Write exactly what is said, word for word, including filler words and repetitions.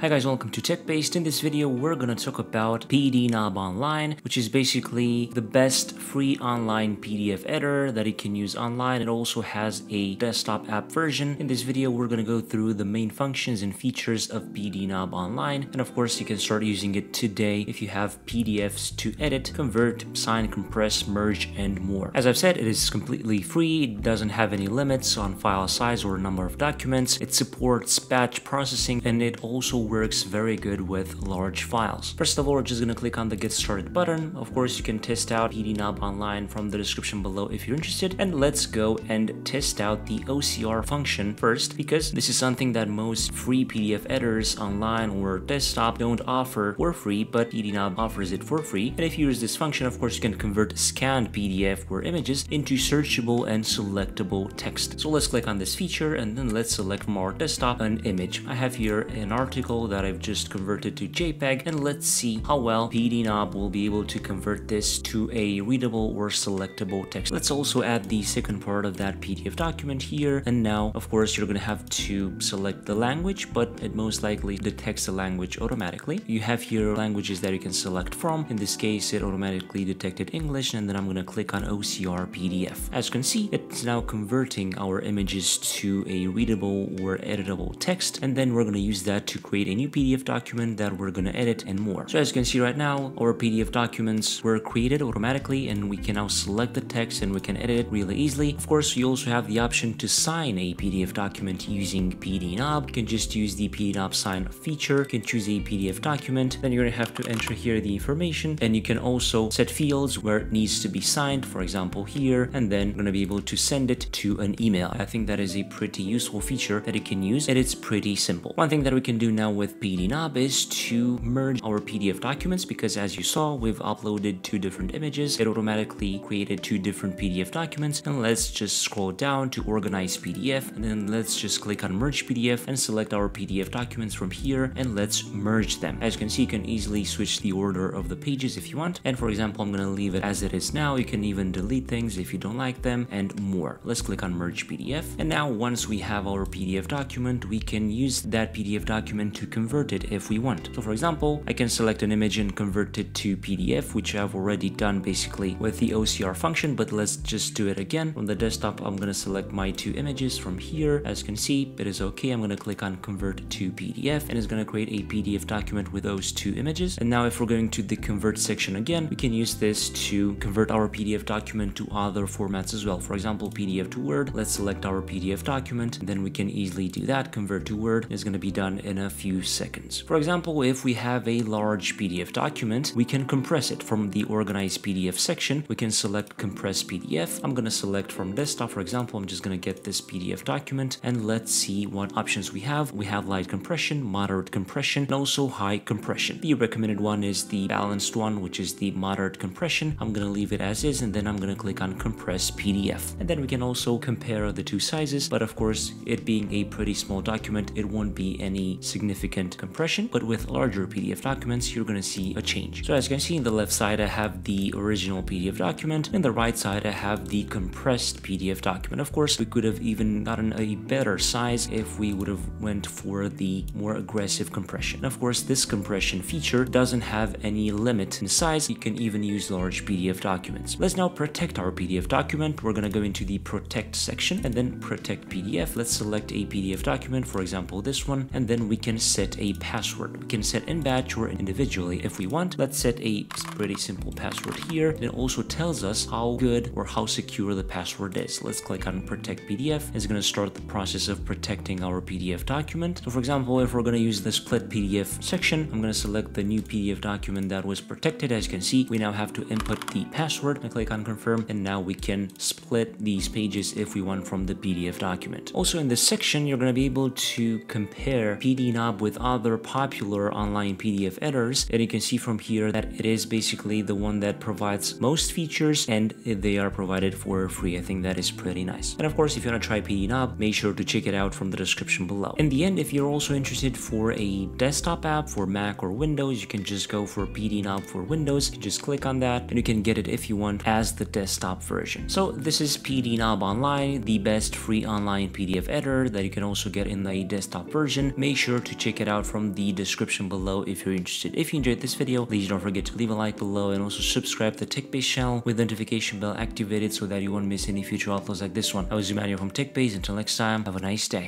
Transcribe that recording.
Hi guys, welcome to TechBased. In this video, we're gonna talk about PDNob Online, which is basically the best free online P D F editor that you can use online. It also has a desktop app version. In this video, we're gonna go through the main functions and features of PDNob Online. And of course, you can start using it today if you have P D Fs to edit, convert, sign, compress, merge, and more. As I've said, it is completely free. It doesn't have any limits on file size or number of documents. It supports batch processing, and it also works very good with large files. First of all, we're just going to click on the Get Started button. Of course, you can test out PDNob Online from the description below if you're interested. And let's go and test out the O C R function first, because this is something that most free P D F editors online or desktop don't offer for free, but PDNob offers it for free. And if you use this function, of course, you can convert scanned P D F or images into searchable and selectable text. So let's click on this feature and then let's select from our desktop an image. I have here an article that I've just converted to JPEG, and let's see how well PDNob will be able to convert this to a readable or selectable text. Let's also add the second part of that P D F document here, and now of course you're gonna have to select the language, but it most likely detects the language automatically. You have here languages that you can select from. In this case, it automatically detected English, and then I'm gonna click on O C R P D F. As you can see, it's now converting our images to a readable or editable text, and then we're gonna use that to create a new P D F document that we're going to edit and more. So as you can see right now, our P D F documents were created automatically, and we can now select the text and we can edit it really easily. Of course, you also have the option to sign a P D F document using PDNob. You can just use the PDNob sign feature. You can choose a P D F document, then you're going to have to enter here the information, and you can also set fields where it needs to be signed, for example here, and then you're going to be able to send it to an email. I think that is a pretty useful feature that you can use, and it's pretty simple. One thing that we can do now with PDNob is to merge our P D F documents, because as you saw, we've uploaded two different images. It automatically created two different P D F documents. And let's just scroll down to organize P D F, and then let's just click on merge P D F and select our P D F documents from here, and let's merge them. As you can see, you can easily switch the order of the pages if you want, and for example, I'm going to leave it as it is now. You can even delete things if you don't like them and more. Let's click on merge P D F, and now once we have our P D F document, we can use that P D F document to convert it if we want. So for example, I can select an image and convert it to P D F, which I've already done basically with the O C R function, but let's just do it again. From the desktop, I'm going to select my two images from here. As you can see, it is okay. I'm going to click on convert to P D F, and it's going to create a P D F document with those two images. And now if we're going to the convert section again, we can use this to convert our P D F document to other formats as well. For example, P D F to Word. Let's select our P D F document, and then we can easily do that. Convert to Word is going to be done in a few seconds. For example, if we have a large P D F document, we can compress it from the organized P D F section. We can select compress P D F. I'm going to select from desktop. For example, I'm just going to get this P D F document, and let's see what options we have. We have light compression, moderate compression, and also high compression. The recommended one is the balanced one, which is the moderate compression. I'm going to leave it as is, and then I'm going to click on compress P D F. And then we can also compare the two sizes, but of course, it being a pretty small document, it won't be any significant compression, but with larger P D F documents, you're going to see a change. So as you can see, in the left side, I have the original P D F document, and the right side, I have the compressed P D F document. Of course, we could have even gotten a better size if we would have went for the more aggressive compression. Of course, this compression feature doesn't have any limit in size. You can even use large P D F documents. Let's now protect our P D F document. We're going to go into the protect section and then protect P D F. Let's select a P D F document, for example, this one, and then we can set a password. We can set in batch or individually if we want. Let's set a pretty simple password here. It also tells us how good or how secure the password is. Let's click on protect P D F. It's going to start the process of protecting our P D F document. So for example, if we're going to use the split P D F section, I'm going to select the new P D F document that was protected. As you can see, we now have to input the password. I click on confirm, and now we can split these pages if we want from the P D F document. Also in this section, you're going to be able to compare PDNob with other popular online P D F editors, and you can see from here that it is basically the one that provides most features, and they are provided for free. I think that is pretty nice. And of course, if you want to try PDNob, make sure to check it out from the description below. In the end, if you're also interested for a desktop app for Mac or Windows, you can just go for PDNob for Windows. You can just click on that, and you can get it if you want as the desktop version. So this is PDNob Online, the best free online P D F editor that you can also get in the desktop version. Make sure to check check it out from the description below if you're interested. If you enjoyed this video, please don't forget to leave a like below and also subscribe to the TechBased channel with the notification bell activated so that you won't miss any future uploads like this one. I was Emmanuel from TechBased. Until next time, have a nice day.